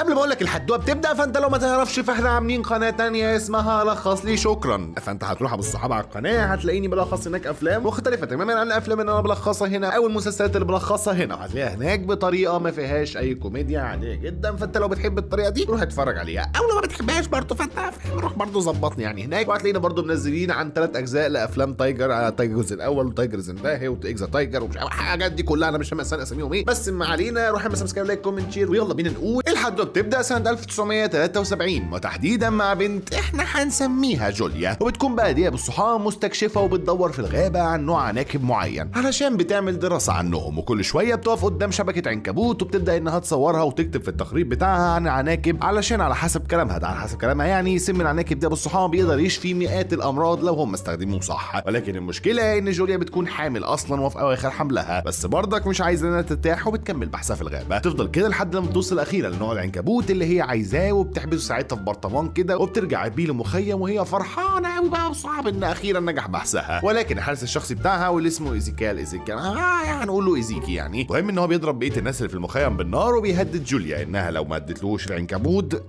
قبل ما اقول لك الحدوته بتبدا، فانت لو ما تعرفش فاحنا عاملين قناه ثانيه اسمها لخص لي شكرا، فانت هتروح بالصحابه على القناه هتلاقيني بلخص هناك افلام مختلفه تماما عن الافلام اللي انا بلخصها هنا او المسلسلات اللي بلخصها هنا، هتلاقيها هناك بطريقه ما فيهاش اي كوميديا، عاديه جدا. فانت لو بتحب الطريقه دي روح اتفرج عليها، او لو ما بتحبهاش برضه فانت روح برضه ظبطني يعني هناك. وهتلاقينا برضه منزلين عن 3 اجزاء لافلام تايجر، على تايجر الجزء الاول وتايجر زنباهي وتايجر تايجر ومش الحاجات دي كلها، انا مش فاهم اساميهم ايه، بس ما علينا. روح مثلا سبسكرايب لايك كومنت شير، ويلا بينا نقول الحدوته بتبدا سنه 1973 وتحديدا مع بنت احنا هنسميها جوليا، وبتكون بقى دي بالصحاب مستكشفه وبتدور في الغابه عن نوع ناكب معين علشان بتعمل دراسه عنهم، وكل شويه بتقف قدام شبكه عنكبوت وبتبدا انها تصورها وتكتب في التخريط بتاعها عن العناكب، علشان على حسب كلامها ده، على حسب كلامها يعني سم العناكب ده بالصحاب بيقدر يشفي مئات الامراض لو هم استخدموه صح. ولكن المشكله ان جوليا بتكون حامل اصلا وفي اواخر حملها، بس برضك مش عايزه انها ترتاح وبتكمل بحثها في الغابه، تفضل كده لحد لما توصل اخيرا لنوع العنكبوت اللي هي عايزاه وبتحبسه ساعتها في برطمان كده، وبترجع بيه لمخيم وهي فرحانه قوي بقى وصعب ان اخيرا نجح بحثها. ولكن الحارس الشخصي بتاعها واللي اسمه ايزيكيال يعني هنقول له ايزيكي يعني، المهم ان هو بيضرب بقيه الناس اللي في المخيم بالنار وبيهدد جوليا انها لو ما ادتلوش العنكبوت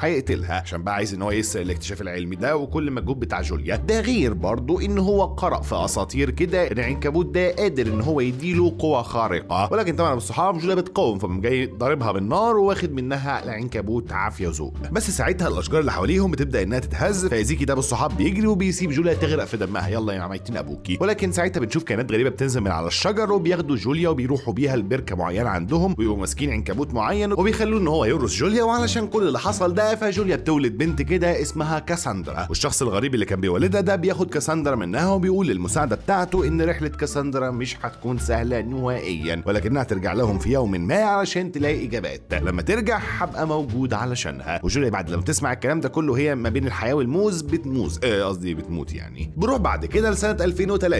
هيقتلها، عشان بقى عايز ان هو يسرق الاكتشاف العلمي ده وكل مجهود بتاع جوليا ده. غير برضو ان هو قرأ في اساطير كده ان العنكبوت ده قادر ان هو يديله قوة خارقة، ولكن طبعا الصحاب جوليا بتقاوم، فقام جاي ضاربها بالنار وواخد منها العنكبوت عافية وذوق. بس ساعتها الاشجار اللي حواليهم بتبدا انها تتهز، فايزيكي ده بالصحاب بيجري وبيسيب جوليا تغرق في دمها، يلا يا ميتين ابوكي. ولكن ساعتها بنشوف كائنات غريبة بتنزل من على الشجر وبياخدوا جوليا وبيروحوا بيها لبركة معينة عندهم، ويبقوا ماسكين عنكبوت معين وبيخلوه ان هو يورث جوليا، وعلشان كل اللي حصل ده فجوليا بتولد بنت كده اسمها كاساندرا، والشخص الغريب اللي كان بيولدها ده بياخد كاساندرا منها وبيقول للمساعده بتاعته ان رحله كاساندرا مش هتكون سهله نهائيا، ولكنها ترجع لهم في يوم ما علشان تلاقي اجابات، لما ترجع هبقى موجود علشانها. وجوليا بعد لما تسمع الكلام ده كله هي ما بين الحياه والموز بتموز، قصدي بتموت يعني. بروح بعد كده لسنه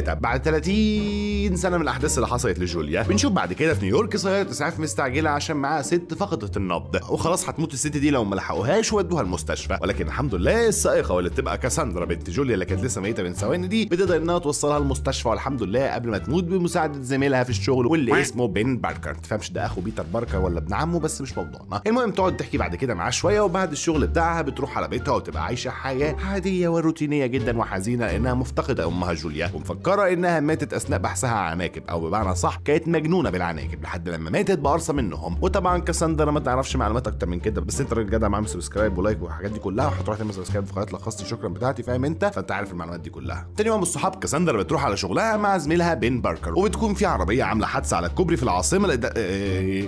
2003، بعد 30 سنه من الاحداث اللي حصلت لجوليا. بنشوف بعد كده في نيويورك صغيره اسعاف مستعجله عشان معاها ست فقدت النبض وخلاص هتموت الست دي لو ما لحقوها ودوها المستشفى، ولكن الحمد لله السائقه واللي بتبقى كاساندرا بنت جوليا اللي كانت لسه ميته من ثواني دي بتقدر انها توصلها المستشفى والحمد لله قبل ما تموت بمساعده زميلها في الشغل واللي اسمه بين باركر، ما تفهمش ده اخو بيتر باركر ولا ابن عمه بس مش موضوعنا. المهم تقعد تحكي بعد كده معاه شويه، وبعد الشغل بتاعها بتروح على بيتها وتبقى عايشه حياه عاديه وروتينيه جدا وحزينه لانها مفتقده امها جوليا، ومفكره انها ماتت اثناء بحثها عن عناكب، او بمعنى صح كانت مجنونه بالعناكب لحد لما ماتت بقرصه منهم. وطبعا كاساندرا ما تعرفش معلومات اكتر من كده، بس انت راجل جدع معاهم سبسكرايب ولايك والحاجات دي كلها، وهتروح تعمل سبسكرايب في قناه لخصت شكرا بتاعتي، فاهم انت؟ فانت عارف المعلومات دي كلها. تاني يوم الصحاب كاساندرا بتروح على شغلها مع زميلها بين باركر، وبتكون في عربيه عامله حادثه على الكوبري في العاصمه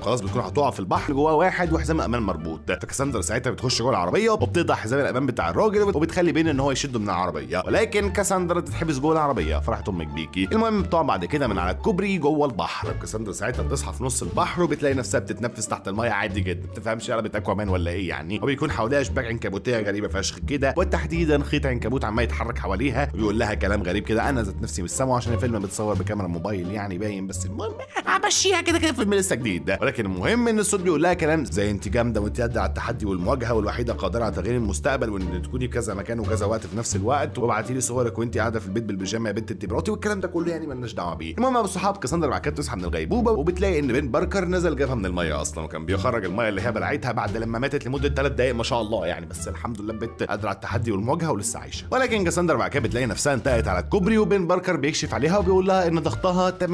خلاص بتكون هتقع في البحر جواه واحد وحزام امان مربوط، فكاساندرا ساعتها بتخش جوه العربيه وبتقطع حزام الامان بتاع الراجل وبتخلي بين ان هو يشده من العربيه، ولكن كاساندرا تتحبس جوه العربيه، فرحت امك بيكي. المهم بتقع بعد كده من على الكوبري جوه البحر، كاساندرا ساعتها بتصحى في نص البحر وبتلاقي نفسها بتتنفس تحت الميه عادي جدا، ما تفهمش قلبت اكوامان ولا ايه يعني، وبيكون حواليها اشباك عنكبوتيه غريبه فشخ كده، وتحديدا خيط عنكبوت عمال يتحرك حواليها وبيقول لها كلام غريب كده انا ذات نفسي مش سامعه عشان الفيلم بتصور بكاميرا موبايل يعني باين، بس المهم همشيها كده كده الفيلم لسه جديد ده. ولكن المهم ان الصوت بيقول لها كلام زي انت جامده وانت قادره على التحدي والمواجهه والوحيده قادره على تغيير المستقبل، وان تكوني في كذا مكان وكذا وقت في نفس الوقت، وابعتي لي صورك وانت قاعده في البيت بالبيجامه يا بنت انت مراتي، والكلام ده كله يعني مالناش دعوه بيه. المهم الصحاب كاساندرا بعد كده تصحى من الغيبوبه وبتلاقي ان بين باركر نزل جابها من الميه اصلا، وكان بيخرج الميه اللي هي بلعتها بعد لما ماتت لمده 3 دقايق ما شاء الله يعني، بس الحمد لله البت قادره على التحدي والمواجهه ولسه عايشه. ولكن كاساندرا بعد كده بتلاقي نفسها انتهت على الكوبري، وبين باركر بيكشف عليها وبيقول لها ان ضغطها 80%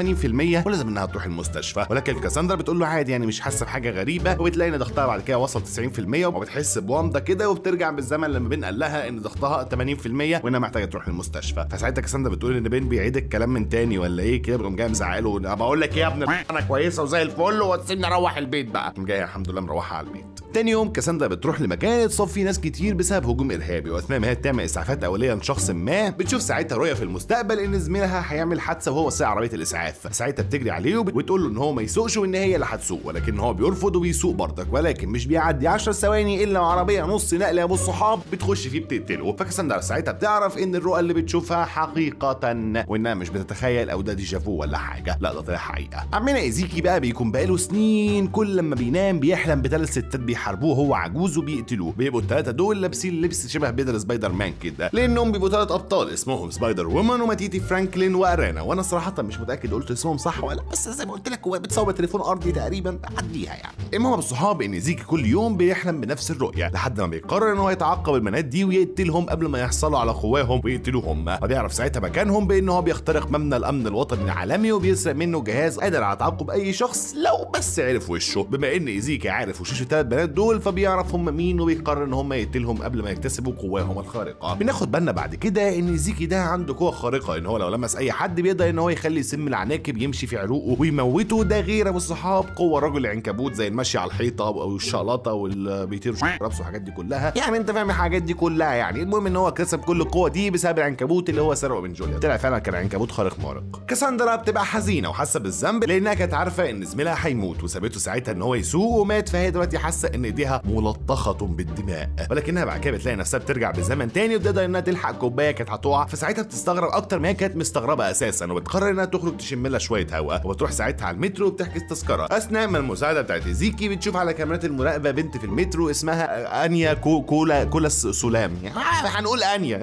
ولازم انها تروح المستشفى، ولكن كاساندرا بتقول له عادي يعني مش حاسه بحاجه غريبه، وبتلاقي ان ضغطها بعد كده وصل 90% وبتحس بومضه كده، وبترجع بالزمن لما بين قال لها ان ضغطها 80% وانها محتاجه تروح المستشفى. فساعتها كاساندرا بتقول ان بين بيعيد الكلام من تاني ولا ايه كده، بقوم جاي مزعقله بقول لك ايه يا ابني انا كويسه وزي الفل وتسيبني اروح البيت بقى، جاي الحمد لله مروحه على البيت. تاني يوم كاساندرا بتروح لمكان اتصاب فيه ناس كتير بسبب هجوم ارهابي، واثناء ما هي بتعمل اسعافات اوليه لشخص ما بتشوف ساعتها رؤيه في المستقبل ان زميلها هيعمل حادثه وهو سايق عربيه الاسعاف، فساعتها بتجري عليه وتقول له ان هو ما يسوقش وان هي اللي هتسوق، ولكن هو بيرفض وبيسوق برضك، ولكن مش بيعدي 10 ثواني الا وعربيه نص نقل يا ابو الصحاب بتخش فيه بتقتله. فكاساندرا ساعتها بتعرف ان الرؤى اللي بتشوفها حقيقه وانها مش بتتخيل او ده ديجافو ولا حاجه، لا ده طلع حقيقه. عمنا ايزيكي بقى بيكون بقاله سنين كل لما بينام بيحلم ب3 ستات بيحاربوه هو عجوز وبيقتلوه. بيبقوا الثلاثه دول لابسين لبس شبه بدل سبايدر مان كده، لانهم بيبقوا ثلاث ابطال اسمهم سبايدر وومن وماتيتي فرانكلين وارانا. وانا صراحه مش متاكد قلت اسمهم صح ولا، بس زي ما قلت لك هو بتصور تليفون ارضي تقريبا بعديها يعني. المهم الصحاب ان زيكي كل يوم بيحلم بنفس الرؤيه لحد ما بيقرر ان هو يتعقب البنات دي ويقتلهم قبل ما يحصلوا على قواهم ويقتلوهم. فبيعرف ساعتها مكانهم بان هو بيخترق مبنى الامن الوطني العالمي وبيسرق منه جهاز قادر على تعقب اي شخص لو بس عرف وشه. بما ان ايزيكي عارف وشوش الثلاث بنات دول فبيعرف هم مين وبيقرر ان هم يقتلهم قبل ما يكتسبوا قواهم الخارقه. بناخد بالنا بعد كده ان ايزيكي ده عنده قوه خارقه ان هو لو لمس اي حد بيقدر ان هو يخلي سم العناكب يمشي في عروقه ويموته. ده غير ابو الصحاب قوه رجل العنكبوت زي المشي على الحيطه او الشقلطه واللي بيطير رابسه والحاجات دي كلها، يعني انت فاهم الحاجات دي كلها يعني. المهم ان هو اكتسب كل القوه دي بسبب العنكبوت اللي هو سرقه من جوليا، طلع فعلا كان عنكبوت خارق مارق. كاساندرا بتبقى حزينه وحاسه بالذنب لانها كانت عارفه ان زميلها هيموت وسابته ساعتها ان هو يسوق ومات، فهي دلوقتي حاسه ان ايديها ملطخه بالدماء. ولكنها بعد كده بتلاقي نفسها بترجع بزمن تاني وبتقدر انها تلحق كوبايه كانت هتقع، فساعتها بتستغرب اكتر ما هي كانت مستغربه اساسا وبتقرر انها تخرج تشم لها شويه هواء وبتروح ساعتها على المترو وبتحجز تذكره. اثناء ما المساعده بتاعت ايزيكي بتشوف على كاميرات المراقبه بنت في المترو اسمها انيا كولا سلام، يعني هنقول انيا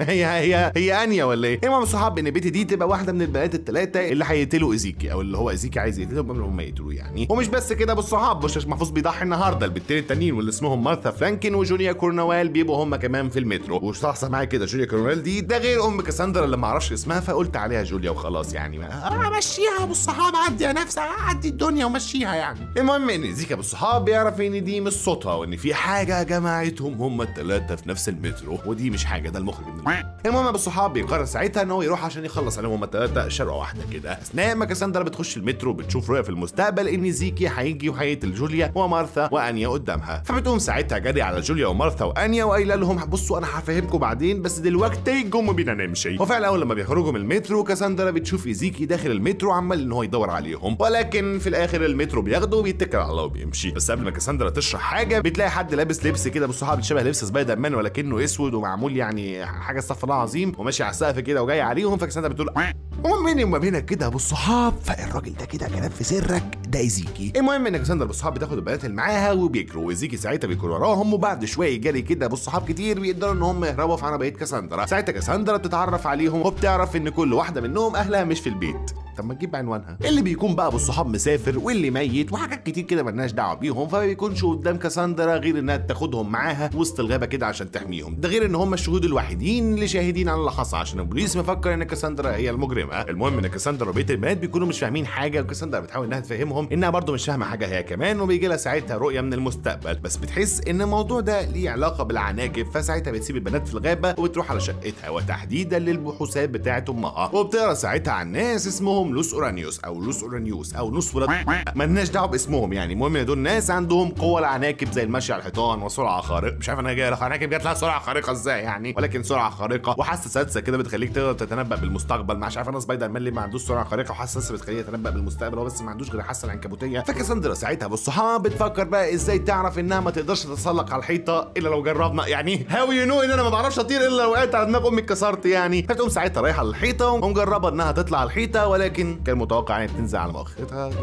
هي انيا ولا ايه؟ المهم الصحاب ان بنت دي تبقى واحده من البنات الثلاثه اللي هيقتلوا ايزيكي او اللي هو ايزيكي عايز يقتلهم قبل ما يقتلوه يعني. ومش بس كده بالصحاب، بشاش محفوظ بيضحي النهارده، البنتين التانيين واللي اسمهم مارثا فرانكين وجوليا كورنوال بيبقوا هم كمان في المترو. وصحصح معايا كده جوليا كورنوال دي ده غير ام كاساندرا اللي ما اعرفش اسمها فقلت عليها جوليا وخلاص يعني، مشيها بالصحاب عدي يا نفسها عدي الدنيا ومشيها يعني. المهم ان ايزيكي بالصحاب بيعرف ان دي مش صوتها وان في حاجه جمعتهم هم الثلاثه في نفس المترو ودي مش حاجه ده المخرج. المهم بالصحاب بيقرر ساعتها ان هو يروح عشان يخلص عليهم هم الثلاثه شرقه واحده كده. اثناء ما كاساندرا بتخش المترو بتشوف رؤيه في المستقبل ان ايزيكي هيجي وهيقتل جوليا ومارثا وانيا قدامها، فبتقوم ساعتها جري على جوليا ومارثا وانيا وقايله لهم بصوا انا هفهمكم بعدين بس دلوقتي جم بينا نمشي. وفعلا اول لما بيخرجوا من المترو كاساندرا بتشوف ايزيكي داخل المترو عمال ان هو يدور عليهم، ولكن في الاخر المترو بياخده وبيتكل على الله وبيمشي. بس قبل ما كاساندرا تشرح حاجه بتلاقي حد لابس لبس كده بالصحاب شبه لبس سبايدر مان ولكنه اسود ومعمول يعني حاجه استغفر الله العظيم وماشي على السقف كده وجاي عليهم، فكاساندرا بتقول ومن هنا كده بالصحاب فالراجل ده كده كلام في سرك ده ايزيكي. المهم ان كاساندرا بالصحاب بتاخد البنات اللي معاها وبيجروا وايزيكي ساعتها بيجري وراهم، وبعد شويه جري كده بالصحاب كتير بيقدروا ان هم يهربوا في عربيه كاساندرا. ساعتها كاساندرا بتتعرف عليهم وبتعرف ان كل واحده منهم اهلها مش في البيت، طب ما تجيب عنوانها. اللي بيكون بقى بالصحاب مسافر واللي ميت وحاجات كتير كده مالناش دعوه بيهم، فما بيكونش قدام كاساندرا غير انها تاخدهم معاها وسط الغابه كده عشان تحميهم. ده غير ان هم الشهود الوحيدين اللي شاهدين على اللي حصل عشان البوليس مفكر ان كاساندرا هي المجرمه. المهم ان كاساندرا وبقيه البنات بيكونوا مش فاهمين حاجه وكاساندرا بتحاول انها تفهمهم انها برضو مش فاهمه حاجه هي كمان، وبيجي لها ساعتها رؤيه من المستقبل بس بتحس ان الموضوع ده ليه علاقه بالعناكب، فساعتها بتسيب البنات في الغابه وبتروح على شقتها وتحديدا للبحوثات بتاعه امها، وبتقرا ساعتها عن ناس اسمهم لوس اورانيوس او نص ولاد مالناش دعوه باسمهم يعني. المهم ان دول ناس عندهم قوه العناكب زي المشي على الحيطان وسرعه خارقه، مش عارف انا جاي العناكب جات لها سرعه خارقه ازاي يعني، ولكن سرعه خارقه وحاسه سادسه كده بتخليك تقدر تتنبأ بالمستقبل. مش عارف انا سبايدر مان اللي ما عندوش سرعه خارقه وحاسه سادسه بتخليه يتنبأ بالمستقبل هو بس ما عندوش غير حاسه العنكبوتيه. فكاساندرا ساعتها بالصحاب بتفكر بقى ازاي تعرف انها ما تقدرش تتسلق على الحيطه الا لو جربنا، يعني هاو يو نو ان انا ما بعرفش اطير الا لو وقعت على دماغ امي اتكسرت يعني. فتقوم ساعتها رايحه للحيطه ومجربه انها تطلع على الحيطه، ولكن كان متوقع انها تنزل على مؤخرتها جدا.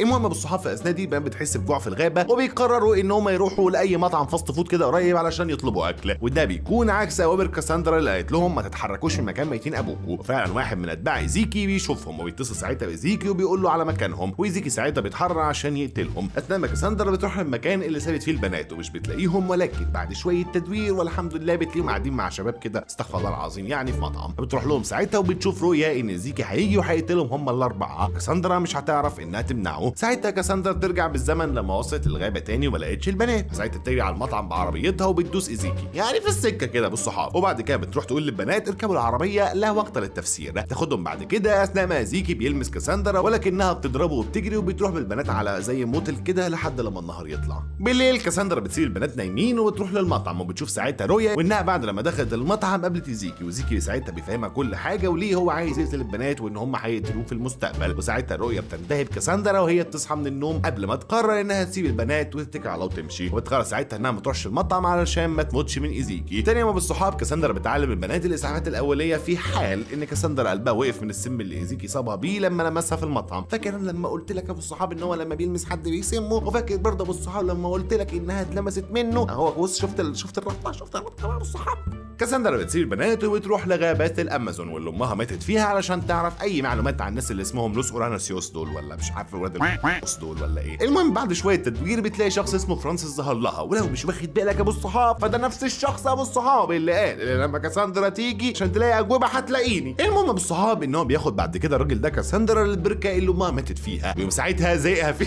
المهم بالصحاب في اثناء دي بقى بتحس بجوع في الغابه وبيقرروا ان هم يروحوا لاي مطعم فاست فود كده قريب علشان يطلبوا اكل، وده بيكون عكس اوامر كاساندرا اللي قالت لهم ما تتحركوش من مكان ميتين ابوكوا. وفعلا واحد من اتباع ايزيكي بيشوفهم وبيتصل ساعتها بايزيكي وبيقول له على مكانهم، وايزيكي ساعتها بيتحرك عشان يقتلهم. اثناء ما كاساندرا بتروح للمكان اللي سابت فيه البنات ومش بتلاقيهم، ولكن بعد شويه تدوير والحمد لله بتلاقيهم قاعدين مع شباب كده استغفر الله العظيم يعني في مطعم. بتروح لهم ساعتها وبتشوف رؤيه ان ايزيكي هيجي وهيقتلهم هم الاربعه، كاساندرا مش هتعرف انها تمنعه. ساعتها كاساندرا بترجع بالزمن لما وصلت الغابه تاني وما لقتش البنات، ساعتها بتجري على المطعم بعربيتها وبتدوس ايزيكي يعني في السكه كده بالصحاب، وبعد كده بتروح تقول للبنات اركبوا العربيه لا وقت للتفسير. تاخدهم بعد كده اثناء ما ايزيكي بيلمس كاساندرا ولكنها بتضربه وبتجري وبتروح بالبنات على زي موتل كده لحد لما النهار يطلع. بالليل كاساندرا بتسيب البنات نايمين وبتروح للمطعم وبتشوف ساعتها رؤيه وانها بعد لما دخلت المطعم قابلت ايزيكي، وايزيكي ساعتها بيفهمها كل حاجه وليه هو عايز يقتل البنات وان هم هيقتلوه في المستقبل. وساعتها رؤيه بتنتهي بكاساندرا وهي بتصحى من النوم قبل ما تقرر انها تسيب البنات وتتكل على الله وتمشي، وتقرر ساعتها انها ما تروحش المطعم علشان ما تموتش من ايزيكي. تاني يوم بالصحاب كاساندرا بتعلم البنات الاسعافات الاوليه في حال ان كاساندرا قلبها وقف من السم اللي ايزيكي صابها بيه لما لمسها في المطعم. فاكر لما قلت لك ابو الصحاب ان هو لما بيلمس حد بيسمه، وفاكر برضه ابو الصحاب لما قلت لك انها اتلمست منه اهو. بص شفت الربطه، شفت الربطه بقى الصحاب. كاساندرا بتصير بنات وبتروح لغابات الامازون واللي امها ماتت فيها علشان تعرف اي معلومات عن الناس اللي اسمهم لوس اوراناسيوس دول، ولا مش عارف ولاد الوس دول ولا ايه. المهم بعد شويه تدوير بتلاقي شخص اسمه فرانسيس ظهر لها، ولو مش واخد بالك ابو الصحاب فده نفس الشخص ابو الصحاب اللي قال اللي لما كاساندرا تيجي عشان تلاقي اجوبه هتلاقيني. المهم ابو الصحاب ان هو بياخد بعد كده الراجل ده كاساندرا للبركه اللي امها ماتت فيها، ويوم ساعتها زهقها فيه.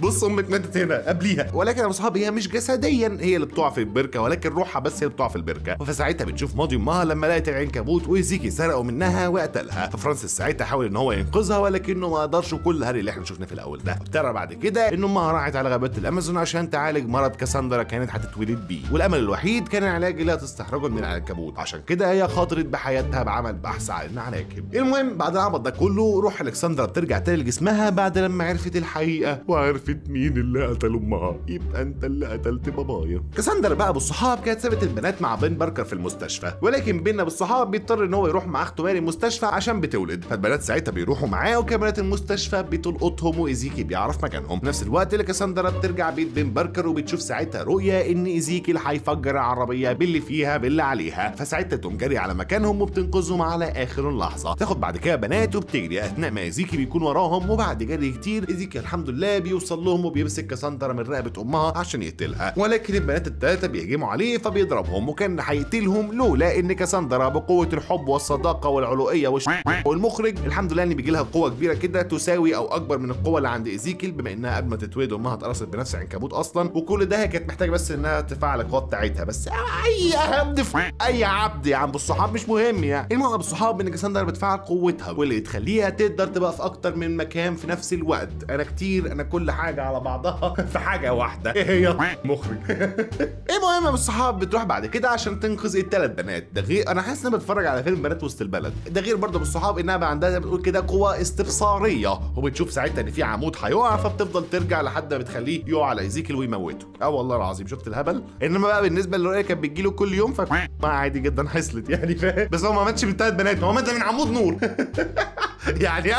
بص امك ماتت هنا قبليها، ولكن يا اصحابي هي مش جسديا هي اللي بتقع في البركه، ولكن روحها بس هي اللي بتقع في البركه. فساعتها بتشوف ماضي امها لما لقت العنكبوت وإيزيكي سرقوا منها وقتلها، ففرانسيس ساعتها حاول ان هو ينقذها ولكنه ما قدرش، وكل الهري اللي احنا شفناه في الاول ده. بترى بعد كده ان امها راحت على غابات الامازون عشان تعالج مرض كاساندرا كانت هتتولد بيه، والامل الوحيد كان العلاج اللي هتستخرجه من العنكبوت، عشان كده هي خاطرت بحياتها بعمل بحث عن العناكب. المهم بعد العبط ده كله روح الكسندرا بترجع تاني لجسمها بعد لما عرفت الحقيقه وعرفت مين اللي قتل امها. يبقى انت اللي قتلت بابايا. كاساندرا بقى بالصحاب كانت سابت البنات مع بن باركر في المستشفى، ولكن بينا بالصحاب بيضطر ان هو يروح مع اخته ماري المستشفى عشان بتولد، فالبنات ساعتها بيروحوا معاه وكاميرات المستشفى بتلقطهم وإيزيكي بيعرف مكانهم. نفس الوقت اللي كاساندرا بترجع بيت بن باركر وبتشوف ساعتها رؤيه ان إيزيكي هيفجر العربيه باللي فيها باللي عليها، فساعتها تقوم جري على مكانهم وبتنقذهم على اخر لحظه. تاخد بعد كده بنات وبتجري اثناء ما إيزيكي بيكون وراهم، وبعد جري كتير إيزيكي الحمد لله بيوصل لهم وبيمسك كاساندرا من رقبه امها عشان يقتلها، ولكن البنات الثلاثه بيهجموا عليه فبيضربهم، وكان هيقتلهم لولا ان كاساندرا بقوه الحب والصداقه والعلوئيه والمخرج الحمد لله ان بيجي لها قوه كبيره كده تساوي او اكبر من القوه اللي عند إيزيكيل، بما انها قبل ما تتولد امها اتقرصت بنفس العنكبوت اصلا، وكل ده هي كانت محتاجه بس انها تفعل القوه بتاعتها بس. اي عبد اي عبد يا عم بالصحاب مش مهم يعني. المهم بالصحاب ان كاساندرا بتفعل قوتها واللي تخليها تقدر تبقى في اكتر من مكان في نفس الوقت. انا كتير انا كل حاجه على بعضها في حاجه واحده، ايه هي؟ مخرج. المهم بالصحاب بتروح بعد كده عشان تنقذ الثلاث بنات. ده غير انا حاسس ان انا بتفرج على فيلم بنات وسط البلد. ده غير برضه بالصحاب انها بقى عندها زي ما بتقول كده قوه استبصاريه، وبتشوف ساعتها ان في عمود هيقع فبتفضل ترجع لحد ما بتخليه يقع على إيزيكيل ويموته. والله العظيم شفت الهبل. انما بقى بالنسبه للرؤيه كانت بتجيله كل يوم عادي جدا حصلت يعني فاهم، بس هو ما ماتش من الثلاث بنات، هو مات من عمود نور. يعني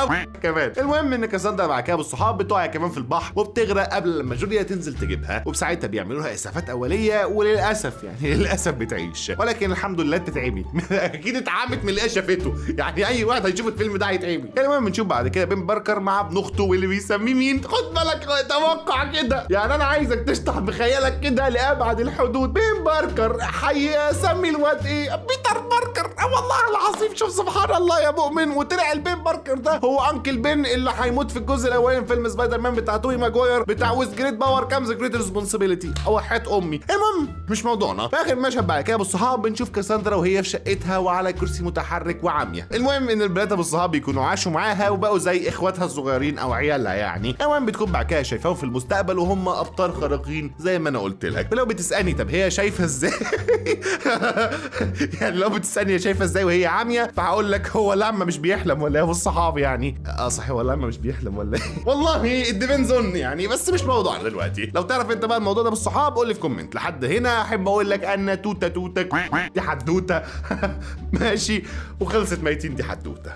كمان. المهم ان كاساندرا مع كاب الصحاب بتقع كمان في البحر وبتغرق قبل لما جوليا تنزل تجيبها، وبساعتها بيعملوا لها اسعافات اوليه وللاسف يعني للاسف بتعيش، ولكن الحمد لله بتتعمي. اكيد اتعمت من اللي شافته، يعني اي واحد هيشوف الفيلم ده هيتعمي. المهم نشوف بعد كده بن باركر مع ابن اخته واللي بيسميه مين؟ خد بالك توقع كده، يعني انا عايزك تشطح بخيالك كده لابعد الحدود. بن باركر هيسمي الواد ايه؟ بيتر باركر. والله العظيم شوف سبحان الله يا مؤمن، وطلع البن باركر ده هو انكل بن اللي هيموت في الجزء الاولاني من فيلم سبايدر مان بتاع توي ماجوير بتاع ويز جريت باور كامز جريت ريسبونسبيلتي، اوحيت امي. المهم مش موضوعنا. في اخر مشهد بعد كده بالصحاب بنشوف كاساندرا وهي في شقتها وعلى كرسي متحرك وعاميه. المهم ان البنات بالصحاب بيكونوا عاشوا معاها وبقوا زي اخواتها الصغيرين او عيالها يعني. المهم بتكون بعد كده شايفاهم في المستقبل وهم ابطال خارقين زي ما انا قلت لك. لو بتسالني طب هي شايفه ازاي؟ يعني لو بتسالني هي شايفه ازاي وهي عاميه فهقول لك هو لما مش بيحلم ولا هو الصحاب يعني صحيح ولا لما مش بيحلم ولا والله الديفينز اون يعني، بس مش موضوعنا دلوقتي. لو تعرف انت بقى الموضوع ده بالصحاب قول لي في كومنت. لحد هنا احب اقول لك ان توته توتك دي حدوته. ماشي وخلصت ميتين دي حدوته.